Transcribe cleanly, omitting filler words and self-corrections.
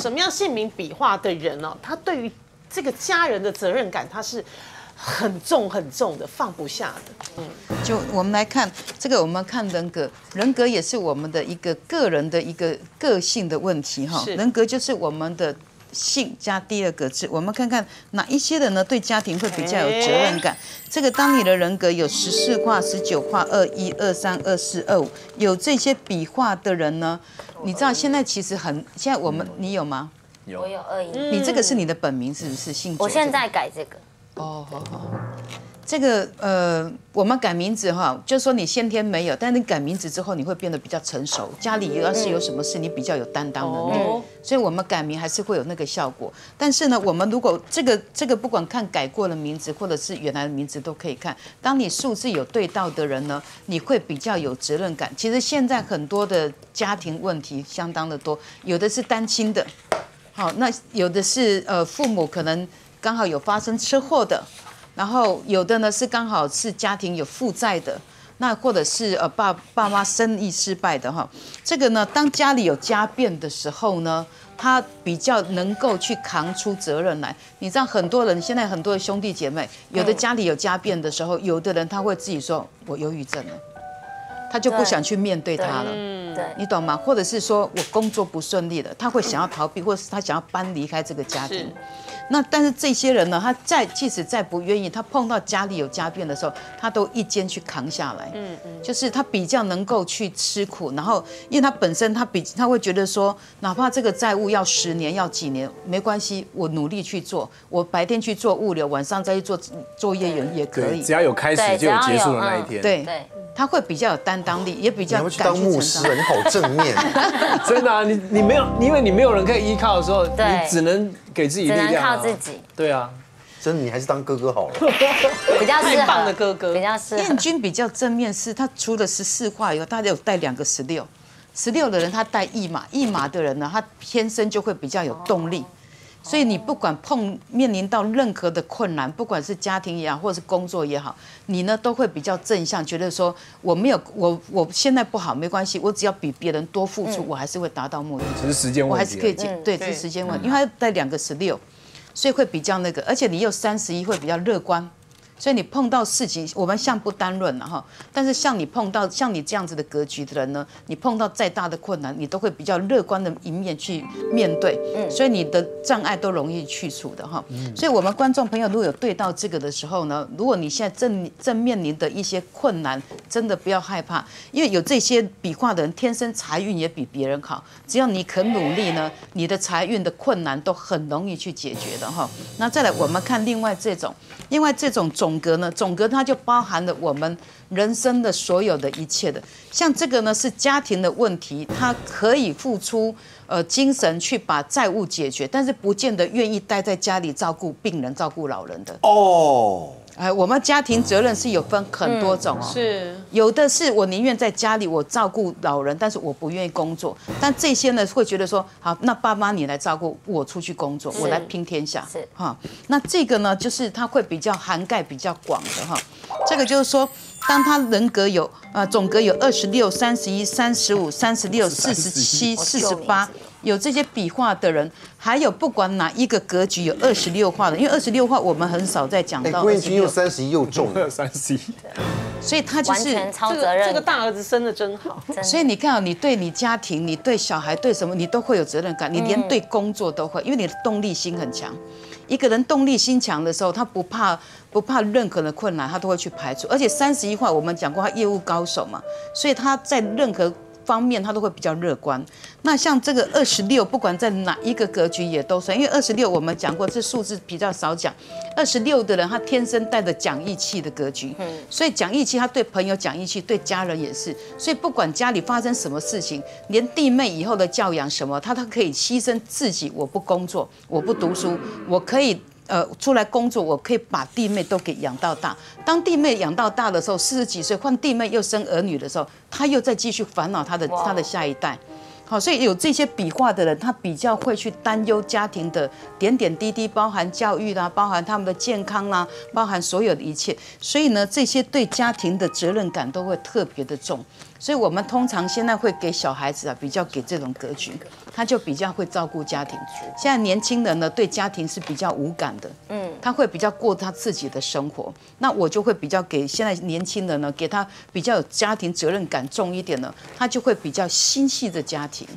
什么样姓名笔画的人哦，他对于这个家人的责任感，他是很重的，放不下的。嗯，就我们来看这个，我们看人格，人格也是我们的一个个人的一个个性的问题哈。人格就是我们的性加第二个字，我们看看哪一些人呢对家庭会比较有责任感。这个当你的人格有14画、19画、21、23、24、25，有这些笔画的人呢，你知道现在其实现在我们你有吗？有，我有21。你这个是你的本名是不是？姓？我现在改这个。 哦，好好，这个我们改名字哈，就是说你先天没有，但是你改名字之后，你会变得比较成熟。家里要是有什么事，你比较有担当能力，所以我们改名还是会有那个效果。但是呢，我们如果这个不管看改过的名字，或者是原来的名字都可以看。当你数字有对到的人呢，你会比较有责任感。其实现在很多的家庭问题相当的多，有的是单亲的，好，那有的是父母可能。 刚好有发生车祸的，然后有的呢是刚好是家庭有负债的，那或者是爸妈生意失败的哈。这个呢，当家里有家变的时候呢，他比较能够去扛出责任来。你知道很多人现在很多的兄弟姐妹，有的家里有家变的时候，有的人他会自己说我忧郁症了，他就不想去面对他了。 你懂吗？或者是说我工作不顺利了，他会想要逃避，或者是他想要离开这个家庭。那但是这些人呢，他即使再不愿意，他碰到家里有家变的时候，他都一肩去扛下来。就是他比较能够去吃苦，然后因为他本身他会觉得说，哪怕这个债务要10年要几年没关系，我努力去做，我白天去做物流，晚上再去做作业员也可以。只要有开始就有结束的那一天。对。 他会比较有担当力，也比较敢去当牧师，你好正面，真的啊！你没有，因为你没有人可以依靠的时候，你只能给自己力量，只能靠自己。对啊，真的，你还是当哥哥好了，比较适合的哥哥，比较适合。彦均比较正面是，他除了14画以后，他有带2个16，16的人他带驿马，驿马的人呢，他天生就会比较有动力。 所以你不管面临到任何的困难，不管是家庭也好，或是工作也好，你呢都会比较正向，觉得说我没有我现在不好没关系，我只要比别人多付出，我还是会达到目的。只是时间问题，我还是可以解对，只是时间问题，因为他带2个16，所以会比较那个，而且你又31会比较乐观，所以你碰到事情，我们像不单论了哈，但是像你碰到像你这样子的格局的人呢，你碰到再大的困难，你都会比较乐观的一面去面对，所以你的障碍都容易去除的哈。所以我们观众朋友如果有对到这个的时候呢，如果你现在正面临的一些困难，真的不要害怕，因为有这些笔画的人天生财运也比别人好，只要你肯努力呢，你的财运的困难都很容易去解决的哈。那再来我们看另外这种总格呢？总格它就包含了我们人生的所有的一切的，像这个呢是家庭的问题，他可以付出精神去把债务解决，但是不见得愿意待在家里照顾病人、照顾老人的哦。哎，我们家庭责任是有分很多种哦，是有的是我宁愿在家里我照顾老人，但是我不愿意工作，但这些呢会觉得说好，那爸妈你来照顾，我出去工作，我来拼天下，是哈。那这个呢就是它会比较涵盖比较广的哈，这个就是说。 当他人格有总格有26、31、35、36、47、48，有这些笔画的人，还有不管哪一个格局有26画的，因为26画我们很少在讲到。彦均又31又重，31，所以他就是这个大儿子生的真好。所以你看啊，你对你家庭、你对小孩、对什么，你都会有责任感，你连对工作都会，因为你的动力心很强。 一个人动力心强的时候，他不怕任何的困难，他都会去排除。而且31画我们讲过，他业务高手嘛，所以他在任何方面他都会比较乐观。那像这个26，不管在哪一个格局也都算，因为26我们讲过，这数字比较少讲。26的人他天生带着讲义气的格局，所以讲义气，他对朋友讲义气，对家人也是。所以不管家里发生什么事情，连弟妹以后的教养什么，他可以牺牲自己。我不工作，我不读书，我可以。 出来工作，我可以把弟妹都给养到大。当弟妹养到大的时候，40几岁换弟妹又生儿女的时候，他又再继续烦恼他的下一代。好，所以有这些笔画的人，他比较会去担忧家庭的点点滴滴，包含教育啦，包含他们的健康啦，包含所有的一切。所以呢，这些对家庭的责任感都会特别的重。所以我们通常现在会给小孩子啊，比较给这种格局，他就比较会照顾家庭。现在年轻人呢，对家庭是比较无感的，他会比较过他自己的生活。那我就会比较给现在年轻人呢，给他比较有家庭责任感重一点呢，他就会比较心系的家庭。